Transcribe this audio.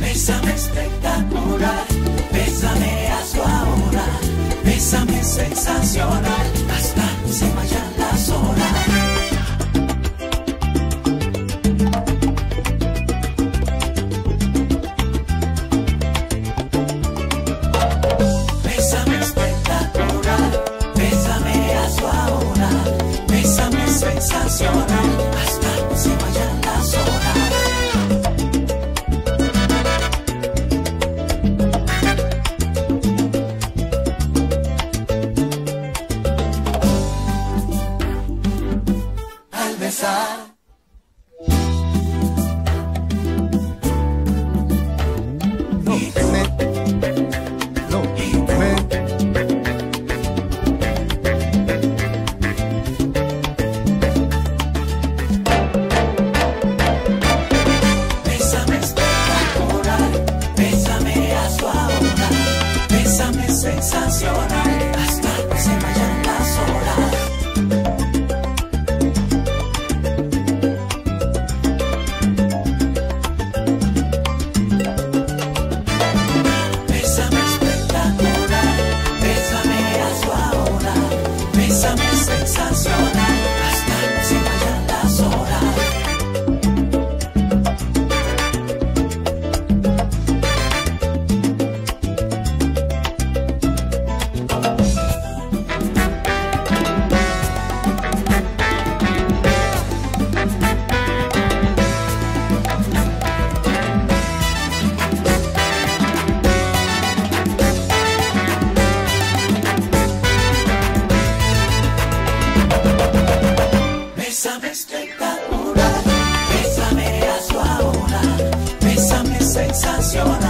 Bésame espectacular, bésame hazlo ahora, bésame sensacional, hasta que se vayan las horas. Sensacional.